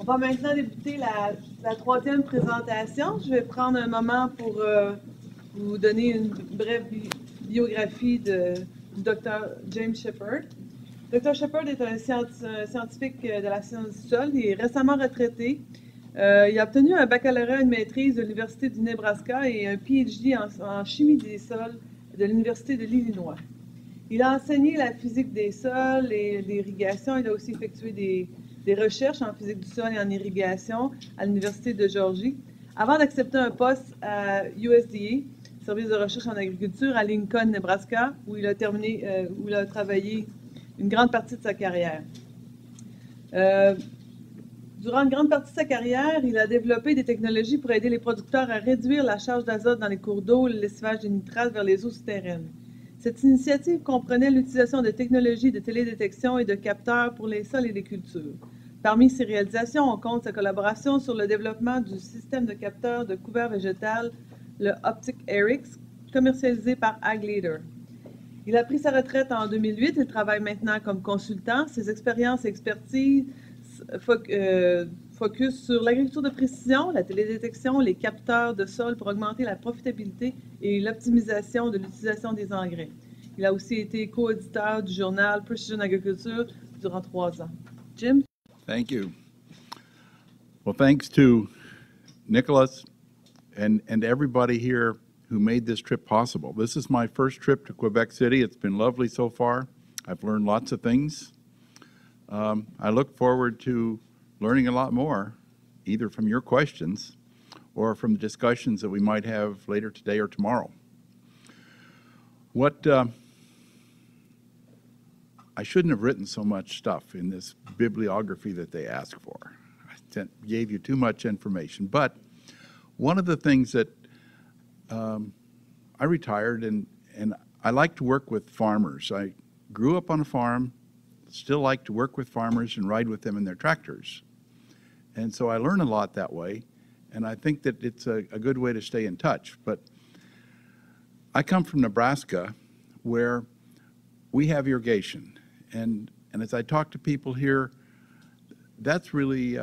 On va maintenant débuter la troisième présentation. Je vais prendre un moment pour vous donner une brève biographie du Dr. James Shepherd. Dr. Shepherd est un scientifique de la science du sol. Il est récemment retraité. Il a obtenu un baccalauréat et une maîtrise de l'Université du Nebraska et un PhD en chimie des sols de l'Université de l'Illinois. Il a enseigné la physique des sols et l'irrigation. Il a aussi effectué des recherches en physique du sol et en irrigation à l'Université de Georgie, avant d'accepter un poste à USDA, Service de recherche en agriculture, à Lincoln, Nebraska, où il a terminé, où il a travaillé une grande partie de sa carrière. Durant une grande partie de sa carrière, il a développé des technologies pour aider les producteurs à réduire la charge d'azote dans les cours d'eau et le lessivage des nitrates vers les eaux souterraines. Cette initiative comprenait l'utilisation de technologies de télédétection et de capteurs pour les sols et les cultures. Parmi ses réalisations, on compte sa collaboration sur le développement du système de capteurs de couvert végétal, le Optic Erix, commercialisé par Ag Leader. Il a pris sa retraite en 2008 et travaille maintenant comme consultant. Ses expériences et expertises focus sur l'agriculture de précision, la télédétection, les capteurs de sol pour augmenter la profitabilité et l'optimisation de l'utilisation des engrais. Il a aussi été co-éditeur du journal Precision Agriculture durant 3 ans. Jim? Thank you. Well, thanks to Nicholas and everybody here who made this trip possible. This is my first trip to Quebec City. It's been lovely so far. I've learned lots of things. I look forward to learning a lot more, either from your questions or from the discussions that we might have later today or tomorrow. I shouldn't have written so much stuff in this bibliography that they asked for. I gave you too much information, but one of the things that I retired and I like to work with farmers. I grew up on a farm, still like to work with farmers and ride with them in their tractors. And so I learn a lot that way, and I think that it's a good way to stay in touch. But I come from Nebraska, where we have irrigation. And as I talk to people here, that's really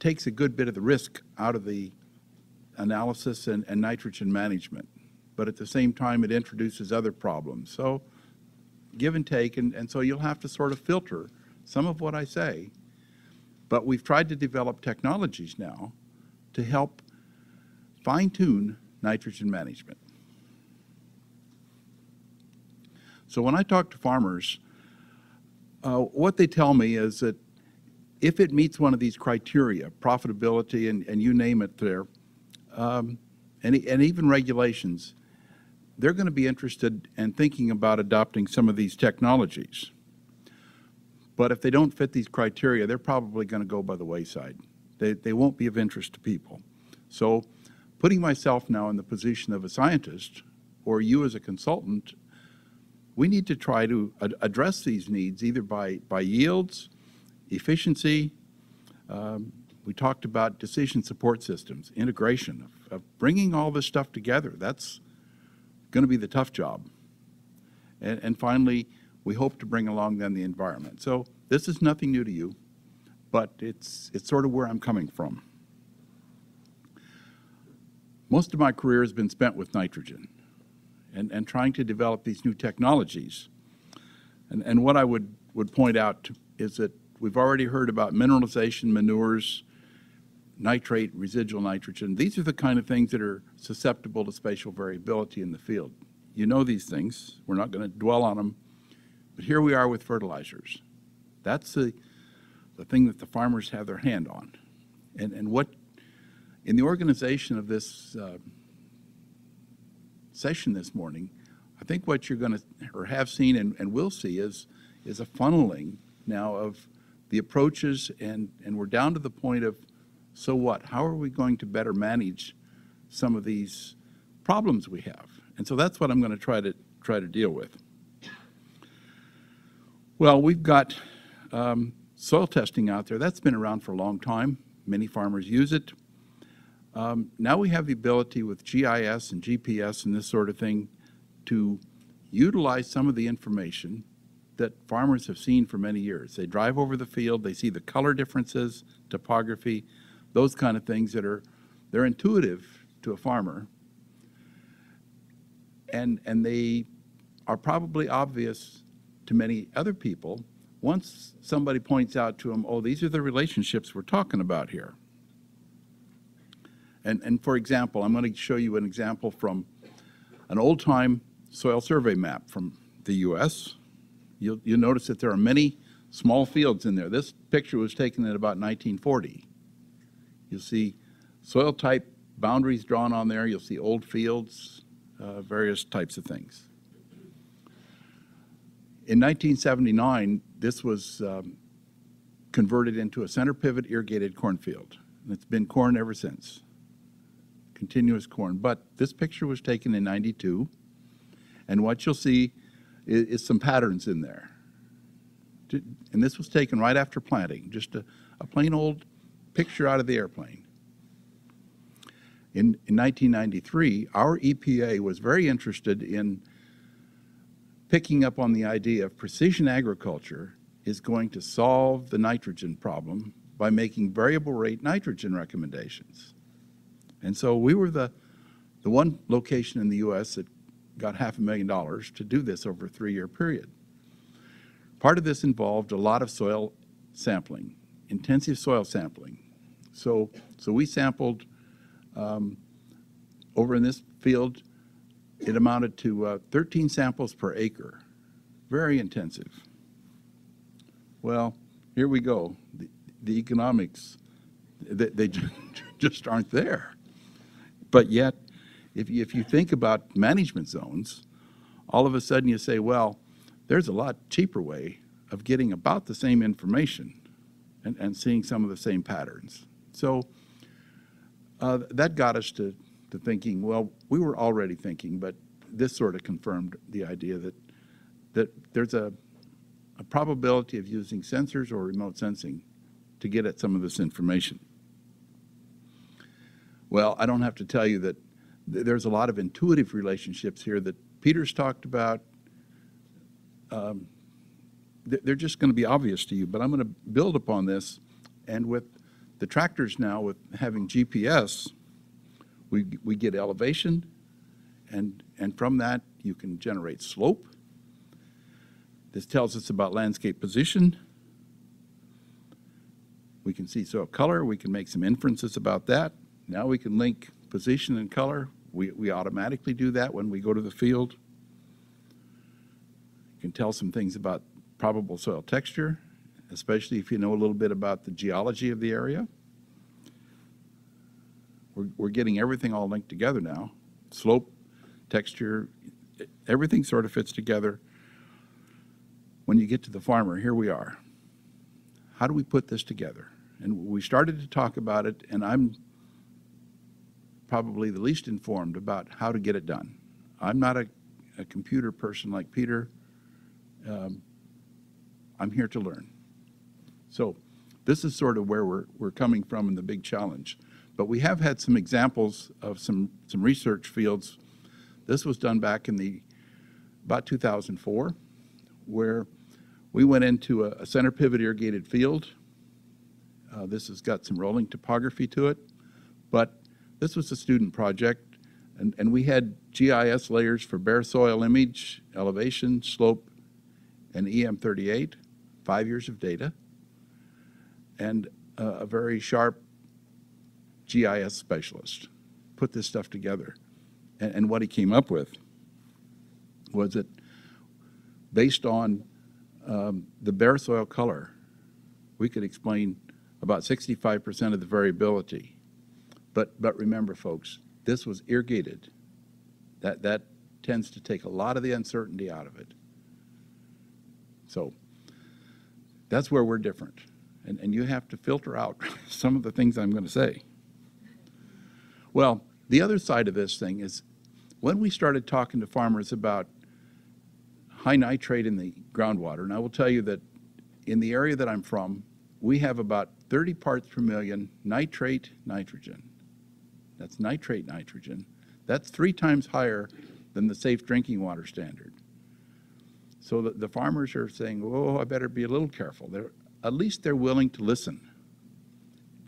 takes a good bit of the risk out of the analysis and nitrogen management. But at the same time, it introduces other problems. So give and take, and so you'll have to sort of filter some of what I say. But we've tried to develop technologies now to help fine-tune nitrogen management. So when I talk to farmers, what they tell me is that if it meets one of these criteria, profitability and you name it there, and even regulations, they're going to be interested in thinking about adopting some of these technologies. But if they don't fit these criteria, they're probably going to go by the wayside. They won't be of interest to people. So putting myself now in the position of a scientist, or you as a consultant, we need to try to address these needs either by yields, efficiency. We talked about decision support systems, integration, of bringing all this stuff together. That's going to be the tough job. And finally, we hope to bring along then the environment. So this is nothing new to you, but it's sort of where I'm coming from. Most of my career has been spent with nitrogen and trying to develop these new technologies. And what I would point out is that we've already heard about mineralization, manures, nitrate, residual nitrogen. These are the kind of things that are susceptible to spatial variability in the field. You know these things. We're not going to dwell on them. But here we are with fertilizers. That's the thing that the farmers have their hand on. And what in the organization of this session this morning, I think what you're going to or have seen and will see is a funneling now of the approaches, and we're down to the point of, so what? How are we going to better manage some of these problems we have? And so that's what I'm going to try to deal with. Well, we've got soil testing out there. That's been around for a long time. Many farmers use it. Now we have the ability with GIS and GPS and this sort of thing to utilize some of the information that farmers have seen for many years. They drive over the field, they see the color differences, topography, those kind of things that are, they're intuitive to a farmer, and they are probably obvious to many other people. Once somebody points out to them, oh, these are the relationships we're talking about here. And for example, I'm going to show you an example from an old-time soil survey map from the U.S. You'll notice that there are many small fields in there. This picture was taken in about 1940. You'll see soil type boundaries drawn on there. You'll see old fields, various types of things. In 1979, this was converted into a center pivot irrigated cornfield. And it's been corn ever since, continuous corn. But this picture was taken in 92. And what you'll see is some patterns in there. And this was taken right after planting, just a plain old picture out of the airplane. In 1993, our EPA was very interested in picking up on the idea of precision agriculture is going to solve the nitrogen problem by making variable rate nitrogen recommendations. And so we were the one location in the U.S. that got $500,000 to do this over a 3-year period. Part of this involved a lot of soil sampling, intensive soil sampling. So we sampled over in this field, it amounted to 13 samples per acre, very intensive. Well, here we go. The economics, they just aren't there. But yet, if you think about management zones, all of a sudden you say, well, there's a lot cheaper way of getting about the same information and seeing some of the same patterns. So that got us to thinking, well, we were already thinking, but this sort of confirmed the idea that there's a probability of using sensors or remote sensing to get at some of this information. Well, I don't have to tell you that there's a lot of intuitive relationships here that Peter's talked about. They're just going to be obvious to you, but I'm going to build upon this. And with the tractors now, with having GPS, we get elevation, and from that you can generate slope. This tells us about landscape position. We can see soil color. We can make some inferences about that. Now we can link position and color. We automatically do that when we go to the field. You can tell some things about probable soil texture, especially if you know a little bit about the geology of the area. We're getting everything all linked together now. Slope, texture, everything sort of fits together. When you get to the farmer, here we are. How do we put this together? And we started to talk about it, and I'm probably the least informed about how to get it done. I'm not a computer person like Peter. I'm here to learn. So this is sort of where we're coming from in the big challenge. But we have had some examples of some research fields. This was done back in about 2004, where we went into a center pivot irrigated field. This has got some rolling topography to it, but this was a student project, and we had GIS layers for bare soil image, elevation, slope, and EM38, 5 years of data, and a very sharp GIS specialist put this stuff together. And what he came up with was that based on the bare soil color, we could explain about 65% of the variability. But remember, folks, this was irrigated. That tends to take a lot of the uncertainty out of it. So that's where we're different. And you have to filter out some of the things I'm going to say. Well, the other side of this thing is when we started talking to farmers about high nitrate in the groundwater, and I will tell you that in the area that I'm from, we have about 30 parts per million nitrate nitrogen. That's nitrate nitrogen. That's 3 times higher than the safe drinking water standard. So the farmers are saying, oh, I better be a little careful. At least they're willing to listen.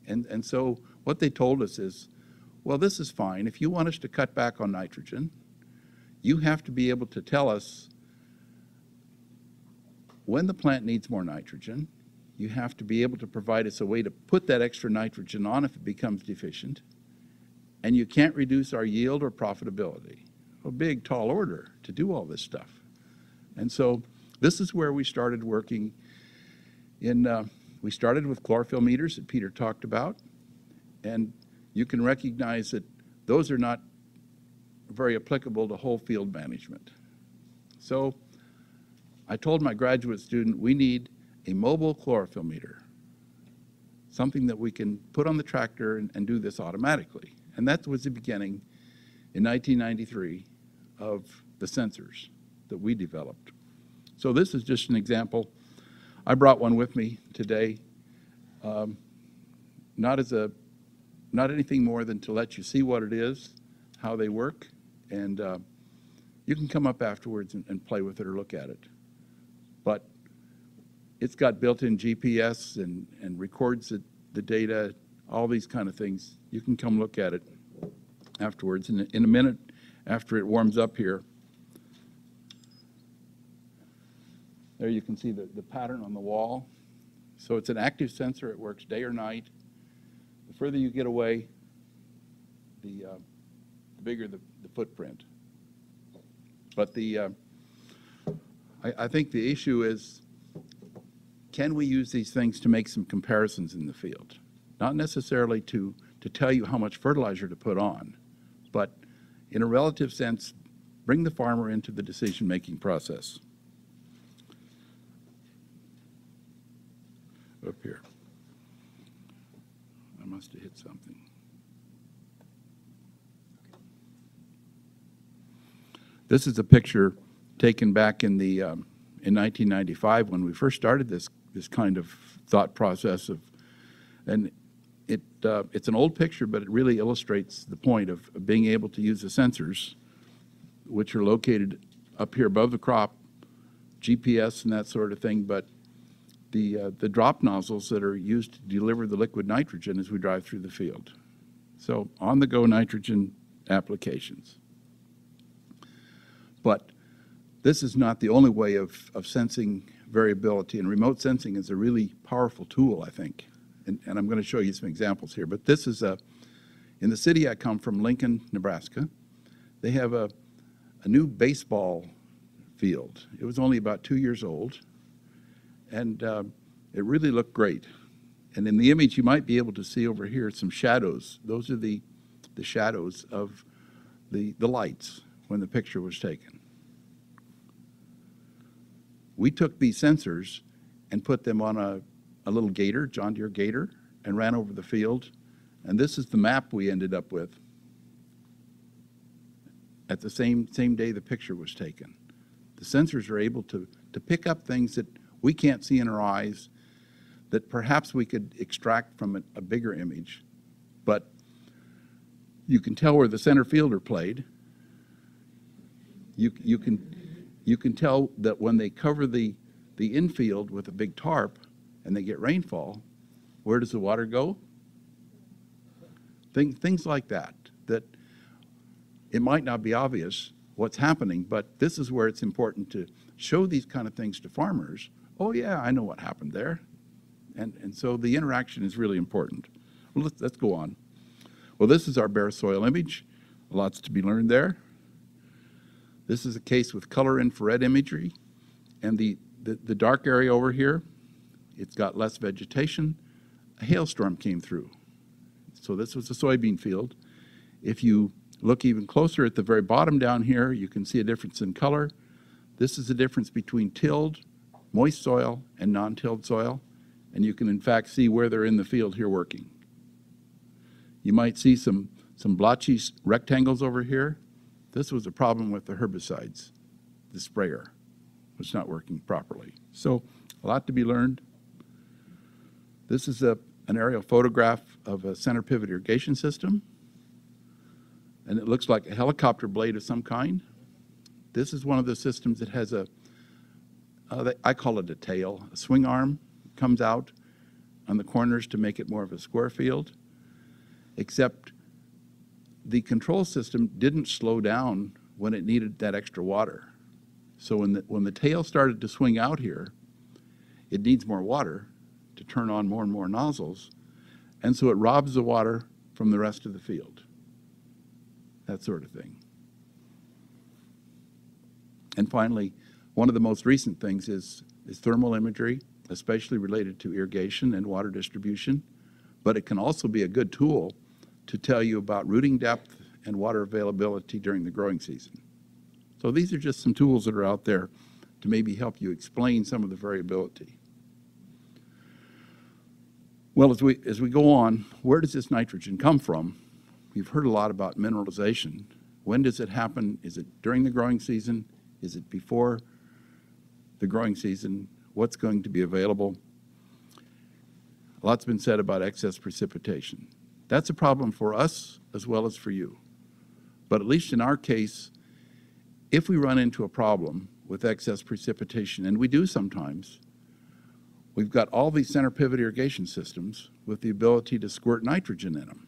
And so what they told us is, well, this is fine. If you want us to cut back on nitrogen, you have to be able to tell us when the plant needs more nitrogen. You have to be able to provide us a way to put that extra nitrogen on if it becomes deficient. And you can't reduce our yield or profitability. A big, tall order to do all this stuff. And so this is where we started working in, we started with chlorophyll meters that Peter talked about. And you can recognize that those are not very applicable to whole field management. So I told my graduate student, we need a mobile chlorophyll meter, something that we can put on the tractor and do this automatically. And that was the beginning in 1993 of the sensors that we developed. So this is just an example. I brought one with me today, not anything more than to let you see what it is, how they work, and you can come up afterwards and play with it or look at it. But it's got built-in GPS and records the data, all these kind of things. You can come look at it afterwards. And in a minute, after it warms up here, there you can see the pattern on the wall. So it's an active sensor. It works day or night. The further you get away, the bigger the footprint. But I think the issue is, can we use these things to make some comparisons in the field? Not necessarily to tell you how much fertilizer to put on, but in a relative sense, bring the farmer into the decision-making process. Up here. I must have hit something. This is a picture taken back in the in 1995 when we first started this kind of thought process of, and it's an old picture, but it really illustrates the point of being able to use the sensors, which are located up here above the crop, GPS and that sort of thing, but the drop nozzles that are used to deliver the liquid nitrogen as we drive through the field. So on-the-go nitrogen applications. But this is not the only way of sensing variability, and remote sensing is a really powerful tool, I think. And I'm going to show you some examples here, but this is in the city I come from, Lincoln, Nebraska, they have a new baseball field. It was only about 2 years old. And it really looked great. And in the image, you might be able to see over here some shadows. Those are the shadows of the lights when the picture was taken. We took these sensors and put them on a little gator, John Deere gator, and ran over the field. And this is the map we ended up with at the same day the picture was taken. The sensors are able to pick up things that we can't see in our eyes that perhaps we could extract from a bigger image, but you can tell where the center fielder played. You can tell that when they cover the infield with a big tarp and they get rainfall, where does the water go? Things like that it might not be obvious what's happening, but this is where it's important to show these kind of things to farmers. Oh yeah, I know what happened there. And so the interaction is really important. Well, let's go on. Well, this is our bare soil image. Lots to be learned there. This is a case with color infrared imagery. And the dark area over here, it's got less vegetation. A hailstorm came through. So this was a soybean field. If you look even closer at the very bottom down here, you can see a difference in color. This is the difference between tilled moist soil and non-tilled soil, and you can in fact see where they're in the field here working. You might see some blotchy rectangles over here. This was a problem with the herbicides. The sprayer was not working properly. So a lot to be learned. This is an aerial photograph of a center pivot irrigation system, and it looks like a helicopter blade of some kind. This is one of the systems that has I call it a tail. A swing arm comes out on the corners to make it more of a square field, except the control system didn't slow down when it needed that extra water. So when the tail started to swing out here, it needs more water to turn on more and more nozzles, and so it robs the water from the rest of the field, that sort of thing. And finally, one of the most recent things is thermal imagery, especially related to irrigation and water distribution, but it can also be a good tool to tell you about rooting depth and water availability during the growing season. So these are just some tools that are out there to maybe help you explain some of the variability. Well, as we go on, where does this nitrogen come from? We've heard a lot about mineralization. When does it happen? Is it during the growing season? Is it before the growing season? What's going to be available? A lot's been said about excess precipitation. That's a problem for us as well as for you. But at least in our case, if we run into a problem with excess precipitation, and we do sometimes, we've got all these center pivot irrigation systems with the ability to squirt nitrogen in them.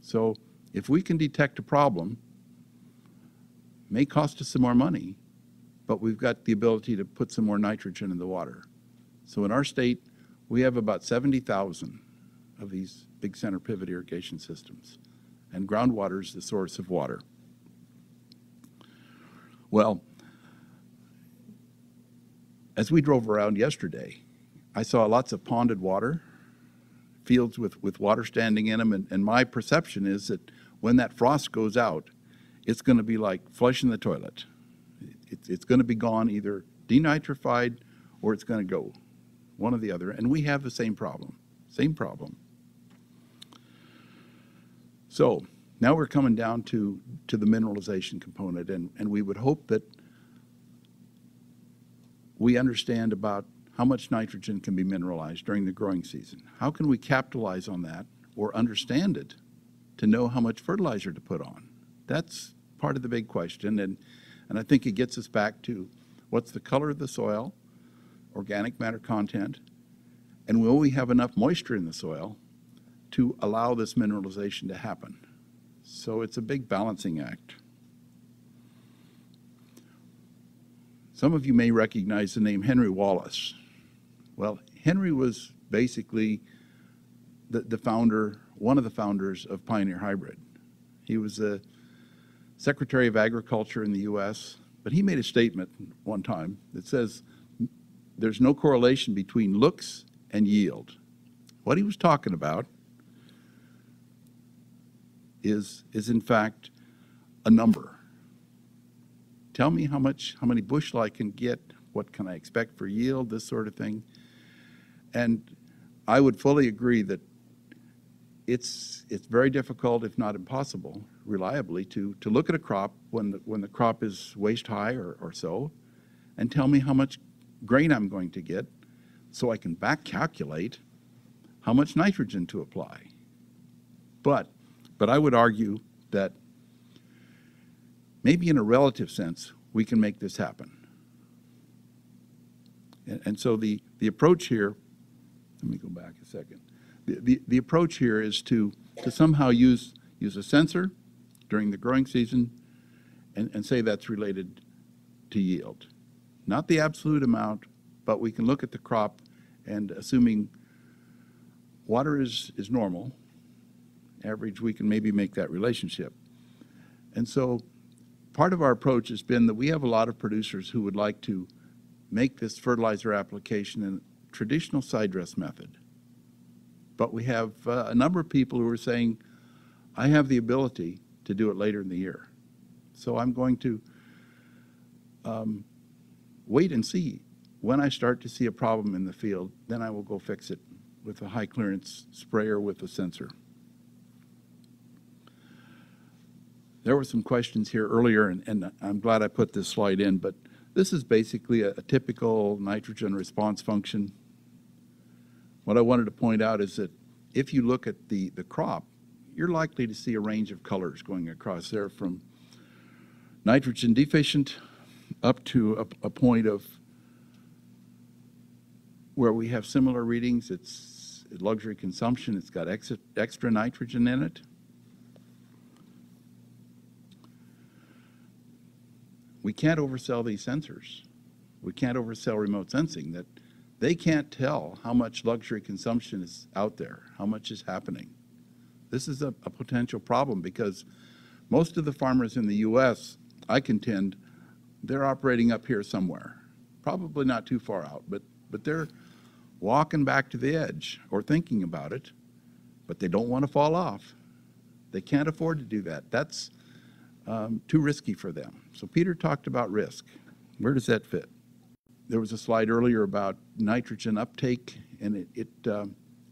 So if we can detect a problem, it may cost us some more money, but we've got the ability to put some more nitrogen in the water. So in our state, we have about 70,000 of these big center pivot irrigation systems, and groundwater is the source of water. Well, as we drove around yesterday, I saw lots of ponded water, fields with water standing in them, and my perception is that when that frost goes out, it's going to be like flushing the toilet. It's going to be gone, either denitrified or it's going to go, one or the other, and we have the same problem. So now we're coming down to the mineralization component, and we would hope that we understand about how much nitrogen can be mineralized during the growing season. How can we capitalize on that or understand it to know how much fertilizer to put on? That's part of the big question, and I think it gets us back to what's the color of the soil, organic matter content, and will we have enough moisture in the soil to allow this mineralization to happen? So it's a big balancing act. Some of you may recognize the name Henry Wallace. Well, Henry was basically the founder, one of the founders of Pioneer Hybrid. He was the Secretary of Agriculture in the US, but he made a statement one time that says, there's no correlation between looks and yield. What he was talking about is in fact a number. Tell me how many bushel I can get, what can I expect for yield, this sort of thing. And I would fully agree that it's very difficult, if not impossible, reliably to look at a crop when the crop is waist high or so, and tell me how much grain I'm going to get so I can back calculate how much nitrogen to apply. But I would argue that maybe in a relative sense, we can make this happen. And so the approach here, let me go back a second. The approach here is to somehow use a sensor during the growing season and say that's related to yield. Not the absolute amount, but we can look at the crop, and assuming water is normal, average, we can maybe make that relationship. And so part of our approach has been that we have a lot of producers who would like to make this fertilizer application in a traditional side dress method. But we have a number of people who are saying, I have the ability to do it later in the year. So I'm going to wait and see. When I start to see a problem in the field, then I will go fix it with a high clearance sprayer with a sensor. There were some questions here earlier, and I'm glad I put this slide in, but this is basically a typical nitrogen response function. What I wanted to point out is that if you look at the crop, you're likely to see a range of colors going across there from nitrogen deficient up to a point of where we have similar readings. It's luxury consumption. It's got extra nitrogen in it. We can't oversell these sensors. We can't oversell remote sensing. That they can't tell how much luxury consumption is out there, how much is happening. This is a potential problem because most of the farmers in the U.S., I contend, they're operating up here somewhere, probably not too far out, but they're walking back to the edge or thinking about it, but they don't want to fall off. They can't afford to do that. That's too risky for them. So Peter talked about risk. Where does that fit? There was a slide earlier about nitrogen uptake, and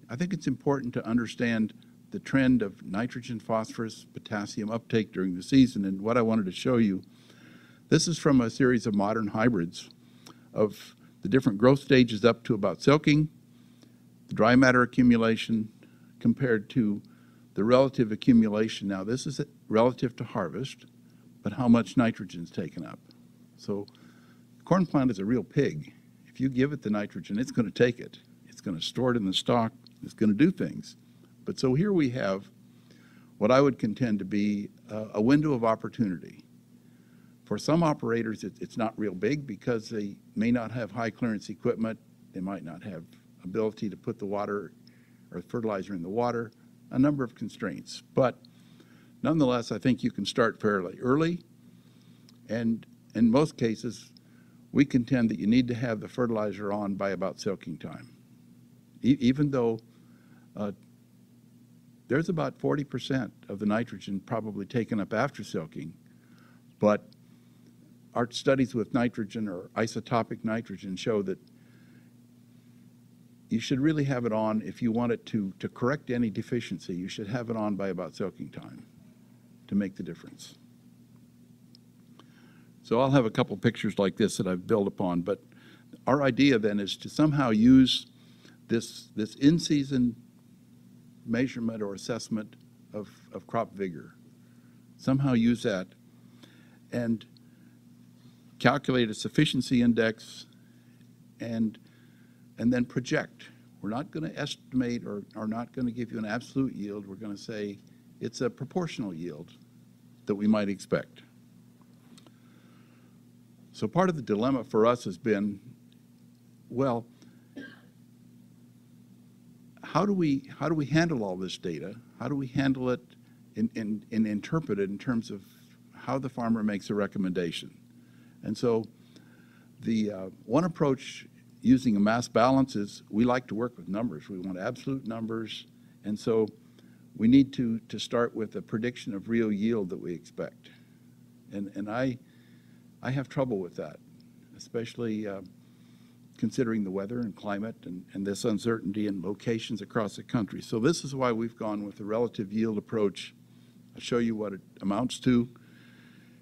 I think it's important to understand the trend of nitrogen, phosphorus, potassium uptake during the season. And what I wanted to show you, this is from a series of modern hybrids of the different growth stages up to about silking, the dry matter accumulation compared to the relative accumulation. Now this is relative to harvest, but how much nitrogen's taken up. So the corn plant is a real pig. If you give it the nitrogen, it's going to take it. It's going to store it in the stalk. It's going to do things. But so here we have what I would contend to be a window of opportunity. For some operators, it's not real big because they may not have high clearance equipment. They might not have ability to put the water or fertilizer in the water, a number of constraints. But nonetheless, I think you can start fairly early. And in most cases, we contend that you need to have the fertilizer on by about silking time. Even though there's about 40% of the nitrogen probably taken up after silking, but our studies with nitrogen or isotopic nitrogen show that you should really have it on if you want it to correct any deficiency. You should have it on by about soaking time to make the difference. So I'll have a couple pictures like this that I've built upon, but our idea then is to somehow use this in-season measurement or assessment of crop vigor, somehow use that and calculate a sufficiency index and then project. We're not going to estimate or are not going to give you an absolute yield. We're going to say it's a proportional yield that we might expect. So part of the dilemma for us has been, well, how do we handle all this data? How do we handle it and interpret it in terms of how the farmer makes a recommendation? And so the one approach using a mass balance is we like to work with numbers. We want absolute numbers. And so we need to start with a prediction of real yield that we expect. And I have trouble with that, especially considering the weather and climate and this uncertainty in locations across the country. So this is why we've gone with the relative yield approach. I'll show you what it amounts to.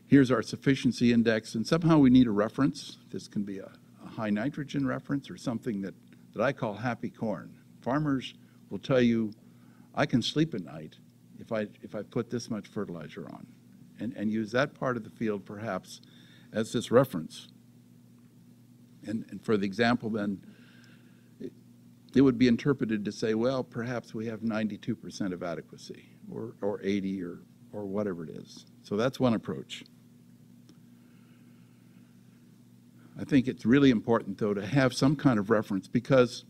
Here's our sufficiency index, and somehow we need a reference. This can be a high nitrogen reference or something that I call happy corn. Farmers will tell you, I can sleep at night if I put this much fertilizer on, and use that part of the field perhaps as this reference. And for the example then, it would be interpreted to say, well, perhaps we have 92% of adequacy or 80 or whatever it is. So that's one approach. I think it's really important, though, to have some kind of reference because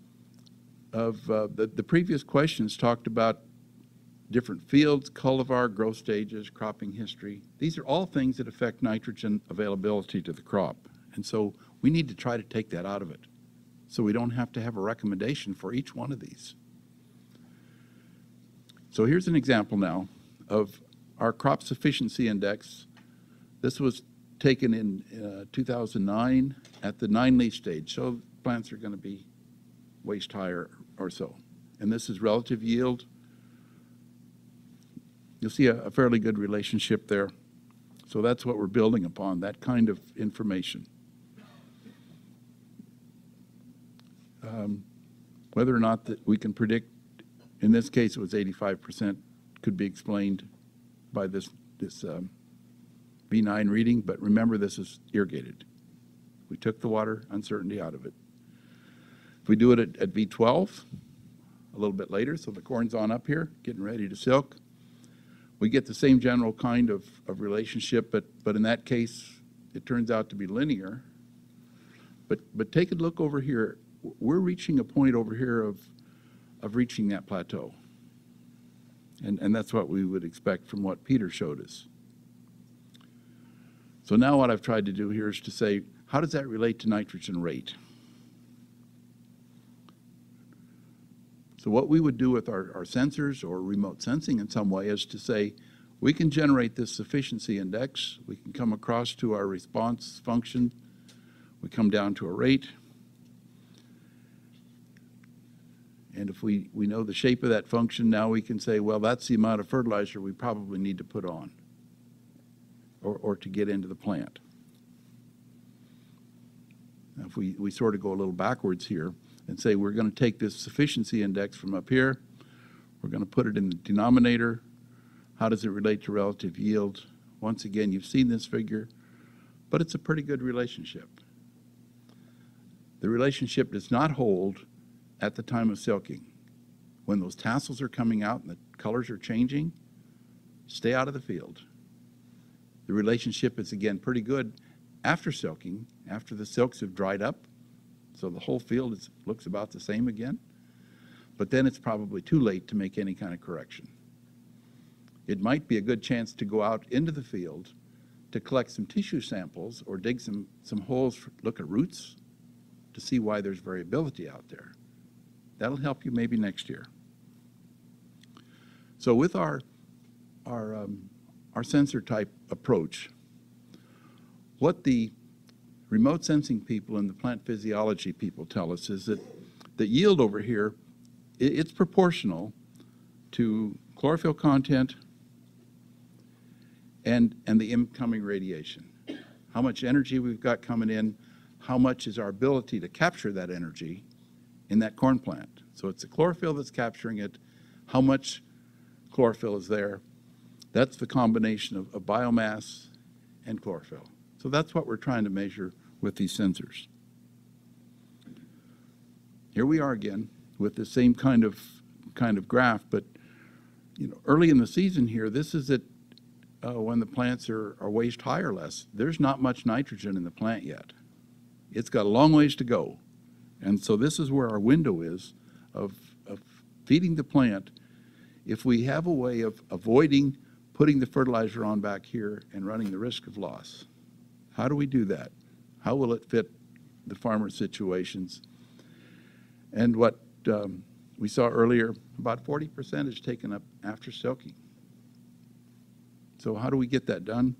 of the previous questions talked about different fields, cultivar, growth stages, cropping history. These are all things that affect nitrogen availability to the crop. And so we need to try to take that out of it so we don't have to have a recommendation for each one of these. So here's an example now of our crop sufficiency index. This was taken in 2009 at the 9-leaf stage, so plants are going to be waist higher or so. And this is relative yield. You'll see a fairly good relationship there. So that's what we're building upon, that kind of information. Whether or not that we can predict, in this case it was 85%, could be explained by this V9 reading, but remember this is irrigated. We took the water uncertainty out of it. If we do it at V12, a little bit later, so the corn's on up here, getting ready to silk, we get the same general kind of relationship, but in that case, it turns out to be linear. But take a look over here. We're reaching a point over here of reaching that plateau. And that's what we would expect from what Peter showed us. So now what I've tried to do here is to say, how does that relate to nitrogen rate? So what we would do with our sensors or remote sensing in some way is to say, we can generate this sufficiency index. We can come across to our response function. We come down to a rate. And if we know the shape of that function, now we can say, well, that's the amount of fertilizer we probably need to put on or to get into the plant. Now, if we sort of go a little backwards here and say we're going to take this sufficiency index from up here, we're going to put it in the denominator. How does it relate to relative yield? Once again, you've seen this figure, but it's a pretty good relationship. The relationship does not hold at the time of silking. When those tassels are coming out and the colors are changing, stay out of the field. The relationship is again pretty good after silking, after the silks have dried up, so the whole field looks about the same again, but then it's probably too late to make any kind of correction. It might be a good chance to go out into the field to collect some tissue samples or dig some holes, look at roots to see why there's variability out there. That'll help you maybe next year. So with our sensor type approach, what the remote sensing people and the plant physiology people tell us is that the yield over here, it's proportional to chlorophyll content and the incoming radiation. How much energy we've got coming in, how much is our ability to capture that energy in that corn plant. So it's the chlorophyll that's capturing it. How much chlorophyll is there? That's the combination of biomass and chlorophyll. So that's what we're trying to measure with these sensors. Here we are again with the same kind of graph, but you know, early in the season here, this is at when the plants are waist high or less. There's not much nitrogen in the plant yet. It's got a long ways to go. And so this is where our window is of feeding the plant. If we have a way of avoiding putting the fertilizer on back here and running the risk of loss, how do we do that? How will it fit the farmer's situations? And what we saw earlier, about 40% is taken up after silking. So how do we get that done?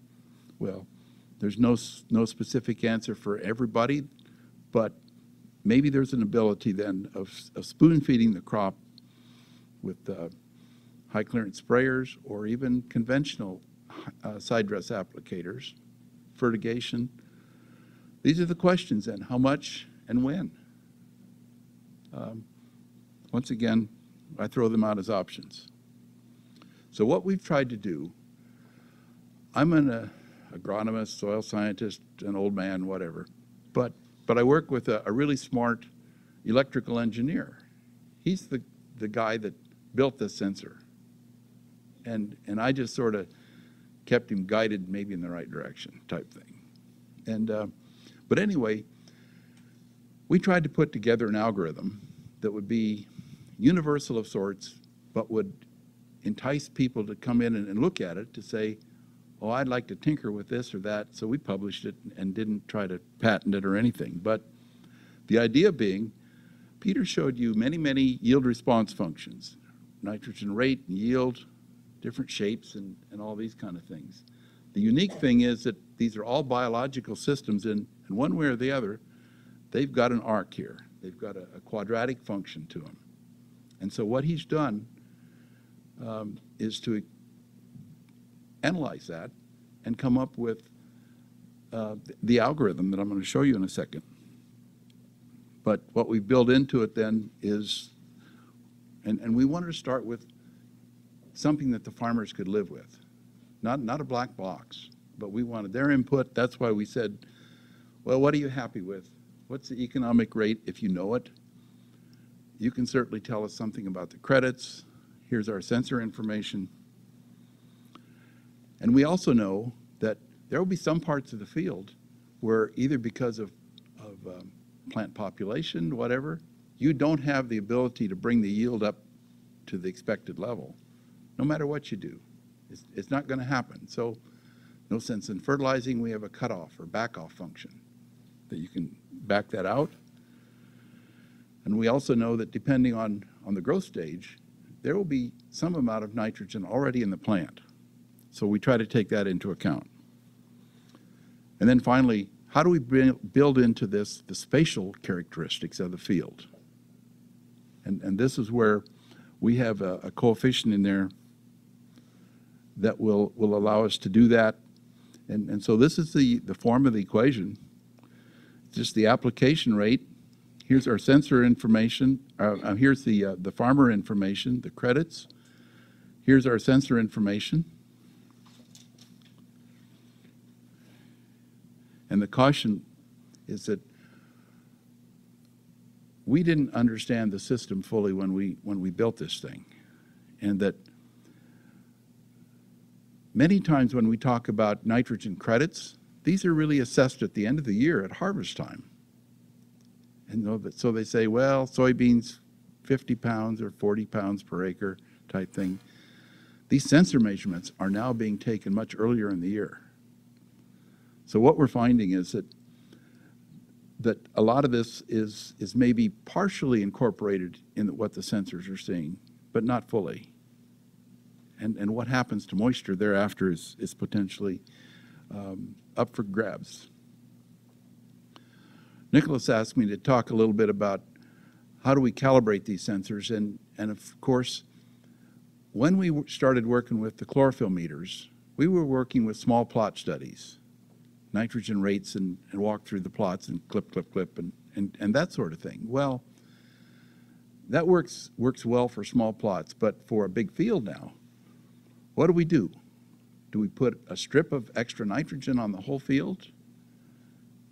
Well, there's no specific answer for everybody, but maybe there's an ability then of spoon feeding the crop with high clearance sprayers or even conventional side dress applicators, fertigation. These are the questions then, how much and when? Once again, I throw them out as options. So what we've tried to do, I'm an agronomist, soil scientist, an old man, whatever, but I work with a really smart electrical engineer. He's the guy that built this sensor. And I just sort of kept him guided maybe in the right direction type thing. And, but anyway, we tried to put together an algorithm that would be universal of sorts, but would entice people to come in and look at it to say, oh, I'd like to tinker with this or that, so we published it and didn't try to patent it or anything. But the idea being, Peter showed you many, many yield response functions, nitrogen rate and yield, different shapes and all these kind of things. The unique thing is that these are all biological systems and one way or the other, they've got an arc here. They've got a quadratic function to them. And so what he's done is to analyze that and come up with the algorithm that I'm going to show you in a second. But what we build into it then is, and we wanted to start with something that the farmers could live with, not a black box, but we wanted their input. That's why we said, well, what are you happy with? What's the economic rate if you know it? you can certainly tell us something about the credits. Here's our sensor information. And we also know that there will be some parts of the field where either because of plant population, whatever, you don't have the ability to bring the yield up to the expected level, no matter what you do. It's not going to happen. So no sense in fertilizing. We have a cutoff or back-off function that you can back that out. And we also know that depending on the growth stage, there will be some amount of nitrogen already in the plant. So we try to take that into account. And then finally, how do we build into this the spatial characteristics of the field? And this is where we have a coefficient in there that will allow us to do that. And so this is the form of the equation, just the application rate. Here's our sensor information. Here's the farmer information, the credits. Here's our sensor information. And the caution is that we didn't understand the system fully when we built this thing. And that many times when we talk about nitrogen credits, these are really assessed at the end of the year at harvest time. And so they say, well, soybeans, 50 pounds or 40 pounds per acre type thing. These sensor measurements are now being taken much earlier in the year. So what we're finding is that a lot of this is maybe partially incorporated in what the sensors are seeing, but not fully. And what happens to moisture thereafter is potentially up for grabs. Nicholas asked me to talk a little bit about how do we calibrate these sensors, and of course, when we started working with the chlorophyll meters, we were working with small plot studies. Nitrogen rates and walk through the plots and clip, clip, clip, and that sort of thing. Well, that works well for small plots, but for a big field now, what do we do? Do we put a strip of extra nitrogen on the whole field?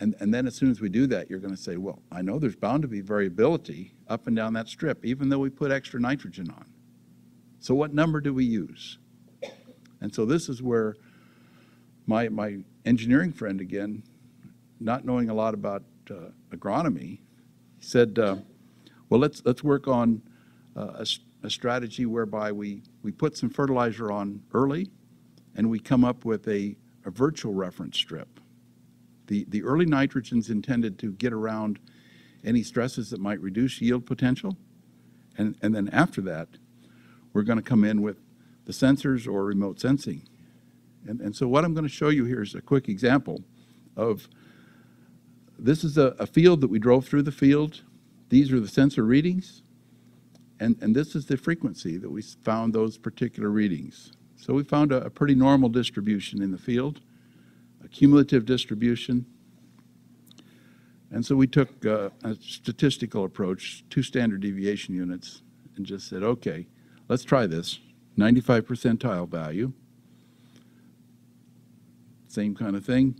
And then as soon as we do that, you're going to say, well, I know there's bound to be variability up and down that strip, even though we put extra nitrogen on. So what number do we use? And so this is where my engineering friend, again, not knowing a lot about agronomy, said, well, let's work on a strategy whereby we put some fertilizer on early and we come up with a virtual reference strip. The early nitrogen's intended to get around any stresses that might reduce yield potential. And then after that, we're going to come in with the sensors or remote sensing. And so what I'm going to show you here is a quick example of, this is a field that we drove through the field. These are the sensor readings, and this is the frequency that we found those particular readings. So we found a pretty normal distribution in the field, a cumulative distribution. And so we took a statistical approach, 2 standard deviation units, and just said, okay, let's try this, 95 percentile value. Same kind of thing.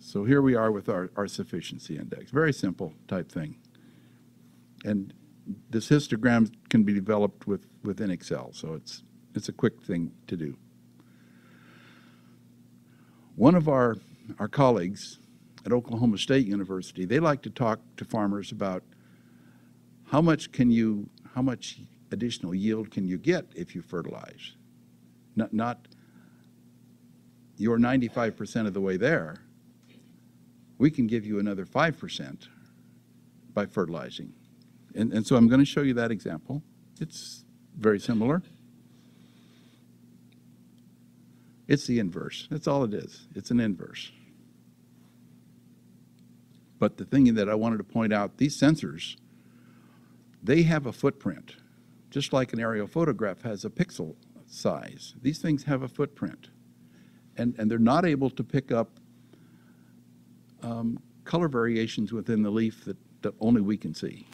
So here we are with our sufficiency index. Very simple type thing. And this histogram can be developed within Excel, so it's a quick thing to do. One of our colleagues at Oklahoma State University, they like to talk to farmers about how much additional yield can you get if you fertilize. Not you're 95% of the way there. We can give you another 5% by fertilizing. And so I'm going to show you that example. It's very similar. It's the inverse. That's all it is. It's an inverse. But the thing that I wanted to point out, these sensors, they have a footprint, just like an aerial photograph has a pixel size. These things have a footprint, and they're not able to pick up color variations within the leaf that only we can see.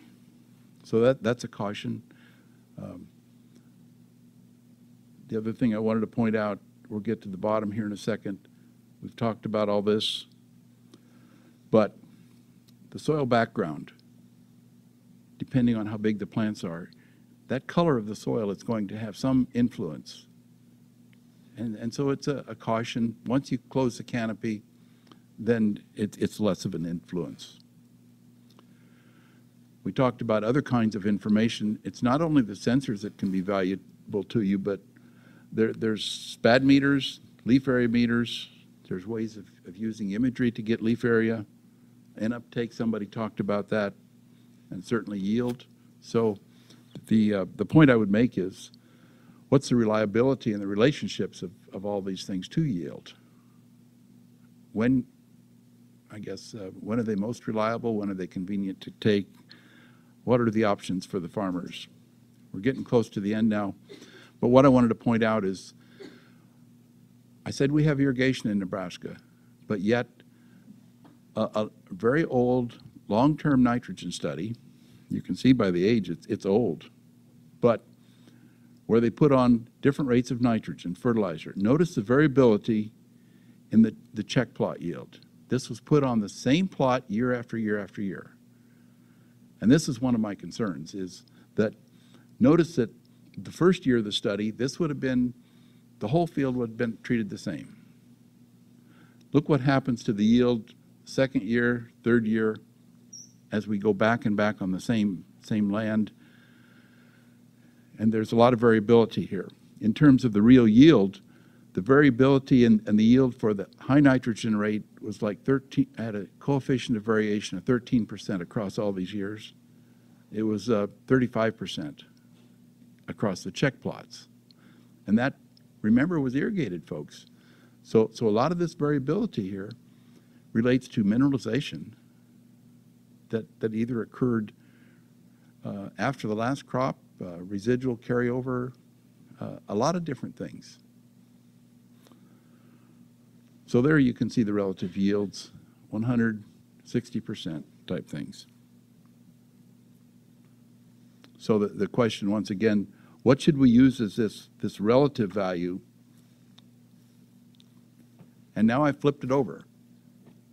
So that's a caution. The other thing I wanted to point out, we'll get to the bottom here in a second. We've talked about all this, but the soil background. depending on how big the plants are, that color of the soil is going to have some influence. And so it's a caution. Once you close the canopy, then it's less of an influence. We talked about other kinds of information. It's not only the sensors that can be valuable to you, but there's SPAD meters, leaf area meters. There's ways of using imagery to get leaf area and uptake. Somebody talked about that, and certainly yield. So the point I would make is, what's the reliability and the relationships of all these things to yield? When, I guess, when are they most reliable? When are they convenient to take? What are the options for the farmers? We're getting close to the end now, but what I wanted to point out is, I said we have irrigation in Nebraska, but yet a very old long-term nitrogen study, you can see by the age it's old, but where they put on different rates of nitrogen fertilizer. Notice the variability in the check plot yield. This was put on the same plot year after year after year. And this is one of my concerns, is that notice that the first year of the study, this would have been, the whole field would have been treated the same. Look what happens to the yield second year, third year, as we go back and back on the same land. And there's a lot of variability here. In terms of the real yield, the variability and the yield for the high nitrogen rate was like 13, had a coefficient of variation of 13% across all these years. It was 35% across the check plots. And that, remember, was irrigated, folks. So a lot of this variability here relates to mineralization that either occurred after the last crop, residual carryover, a lot of different things. So there you can see the relative yields, 160% type things. So the question once again, what should we use as this relative value? And now I've flipped it over.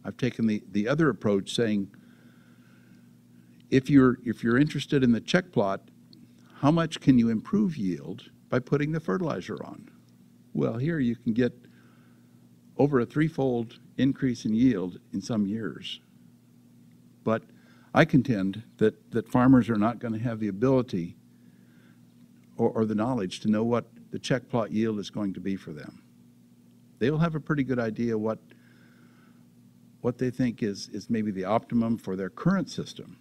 I've taken the other approach, saying if you're interested in the check plot, how much can you improve yield by putting the fertilizer on? Well, here you can get over a threefold increase in yield in some years. But I contend that farmers are not going to have the ability or the knowledge to know what the check plot yield is going to be for them. They'll have a pretty good idea what they think is maybe the optimum for their current system.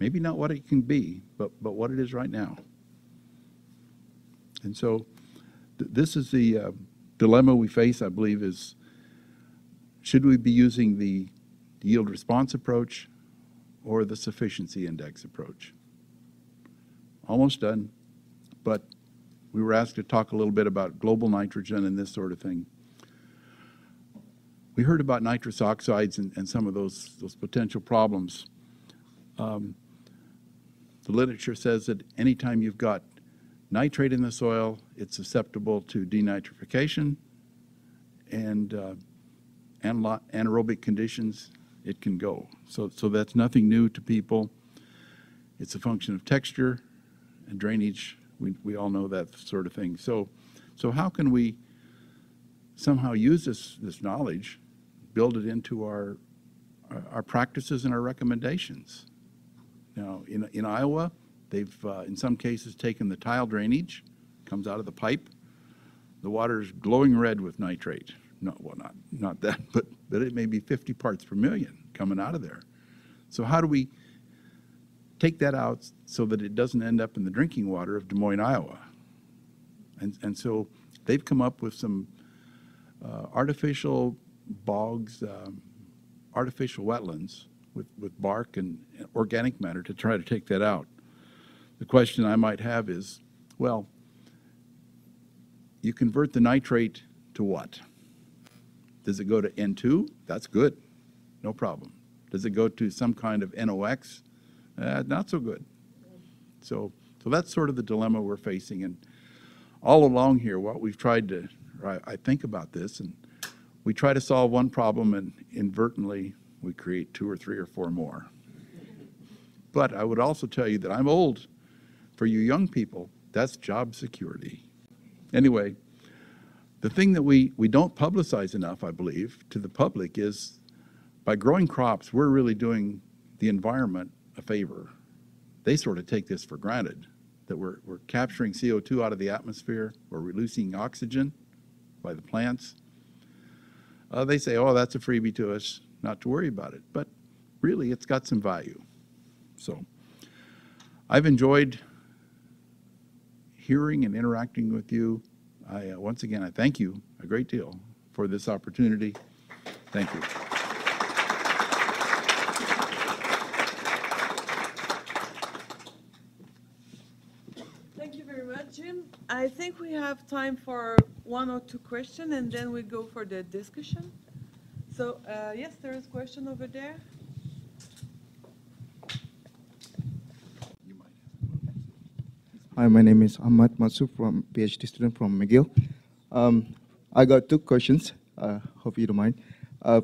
Maybe not what it can be, but what it is right now. And so this is the dilemma we face, I believe, is, should we be using the yield response approach or the sufficiency index approach? Almost done, but we were asked to talk a little bit about global nitrogen and this sort of thing. We heard about nitrous oxides and some of those potential problems. The literature says that anytime you've got nitrate in the soil, it's susceptible to denitrification, and anaerobic conditions, it can go. So that's nothing new to people. It's a function of texture and drainage. We all know that sort of thing. So how can we somehow use this knowledge, build it into our practices and our recommendations? Now, in Iowa, they've in some cases taken the tile drainage, comes out of the pipe. The water's glowing red with nitrate. No, well, not that, but it may be 50 parts per million coming out of there. So how do we take that out so that it doesn't end up in the drinking water of Des Moines, Iowa? And so they've come up with some artificial bogs, artificial wetlands with bark and organic matter to try to take that out. The question I might have is, well, you convert the nitrate to what? Does it go to N2? That's good, no problem. Does it go to some kind of NOx? Not so good. So that's sort of the dilemma we're facing. And all along here, what we've tried to, or I think about this, and we try to solve one problem and inadvertently we create two or three or four more. But I would also tell you that I'm old. For you young people, that's job security. Anyway, the thing that we don't publicize enough, I believe, to the public is by growing crops, we're really doing the environment a favor. They sort of take this for granted, that we're capturing CO2 out of the atmosphere, we're releasing oxygen by the plants. They say, oh, that's a freebie to us, not to worry about it. But really, it's got some value. So I've enjoyed hearing and interacting with you. Once again, I thank you a great deal for this opportunity. Thank you. Thank you very much, Jim. I think we have time for one or two questions, and then we go for the discussion. So, yes, there is a question over there. Hi, my name is Ahmad Mansur, from PhD student from McGill. I got two questions. Hope you don't mind.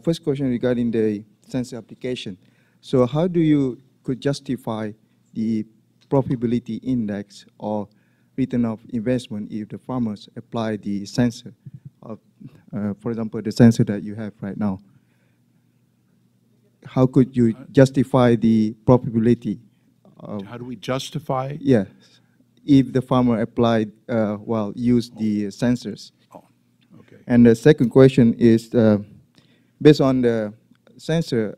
First question regarding the sensor application. So, how do you could justify the profitability index or return of investment if the farmers apply the sensor, of, for example, the sensor that you have right now? How could you justify the profitability? How do we justify? Yes. If the farmer applied, used the sensors. Oh, okay. And the second question is, based on the sensor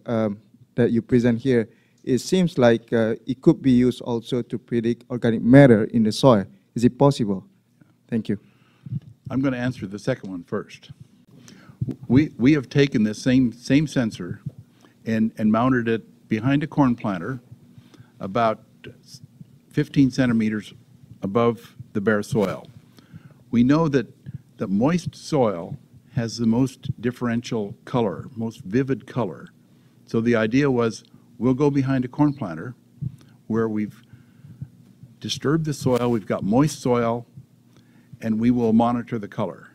that you present here, it seems like it could be used also to predict organic matter in the soil. Is it possible? Thank you. I'm going to answer the second one first. We have taken this same sensor and mounted it behind a corn planter about 15 centimeters above the bare soil. We know that the moist soil has the most differential color, most vivid color. So the idea was, we'll go behind a corn planter where we've disturbed the soil, we've got moist soil, and we will monitor the color.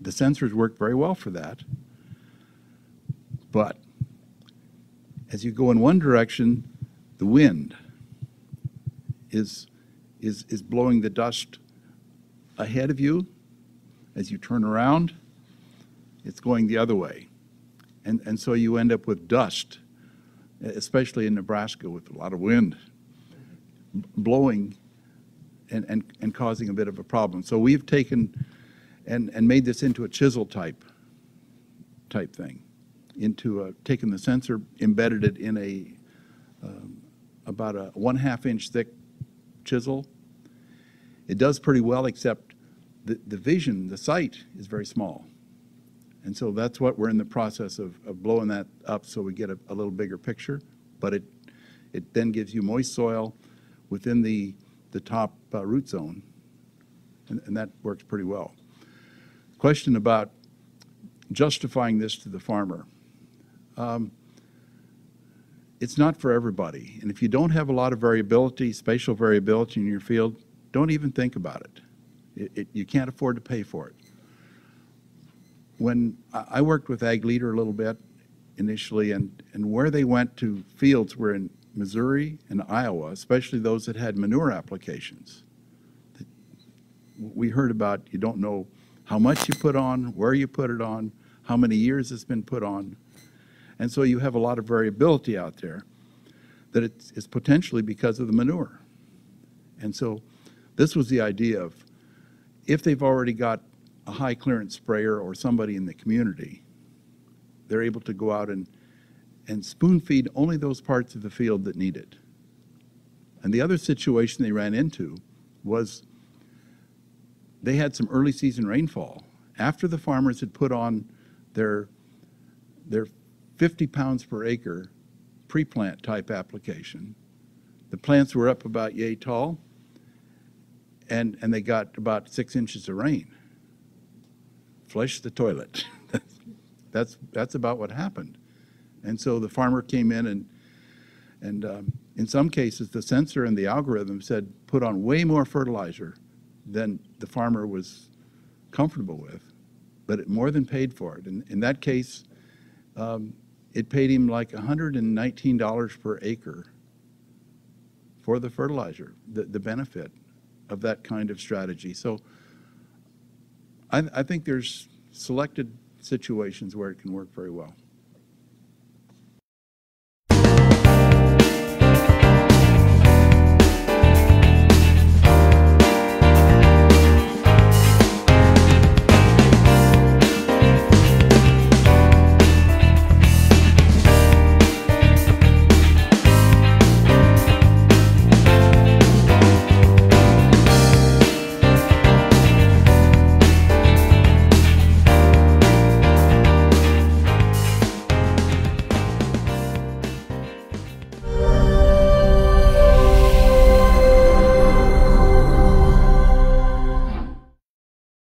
The sensors work very well for that. But as you go in one direction, the wind is blowing the dust ahead of you. As you turn around, it's going the other way. And so you end up with dust, especially in Nebraska with a lot of wind blowing and causing a bit of a problem. So we've taken and made this into a chisel type thing, taken the sensor, embedded it in about a 1/2 inch thick chisel. It does pretty well, except the vision, the sight is very small. And so that's what we're in the process of blowing that up so we get a little bigger picture. But it then gives you moist soil within the top root zone, and that works pretty well. Question about justifying this to the farmer. It's not for everybody. And if you don't have a lot of variability, spatial variability in your field, don't even think about it. You can't afford to pay for it. When I worked with Ag Leader a little bit initially, and where they went to fields were in Missouri and Iowa, especially those that had manure applications. We heard about, you don't know how much you put on, where you put it on, how many years it's been put on. And so you have a lot of variability out there that it's potentially because of the manure. And so this was the idea of, if they've already got a high clearance sprayer or somebody in the community, they're able to go out and spoon feed only those parts of the field that need it. And the other situation they ran into was they had some early season rainfall. After the farmers had put on their 50 pounds per acre pre-plant type application, the plants were up about yay tall, and they got about 6 inches of rain. Flush the toilet. That's about what happened. And so the farmer came in and in some cases the sensor and the algorithm said put on way more fertilizer than the farmer was comfortable with, but it more than paid for it. And in that case, it paid him like $119 per acre for the fertilizer, the benefit of that kind of strategy. So I think there's selected situations where it can work very well.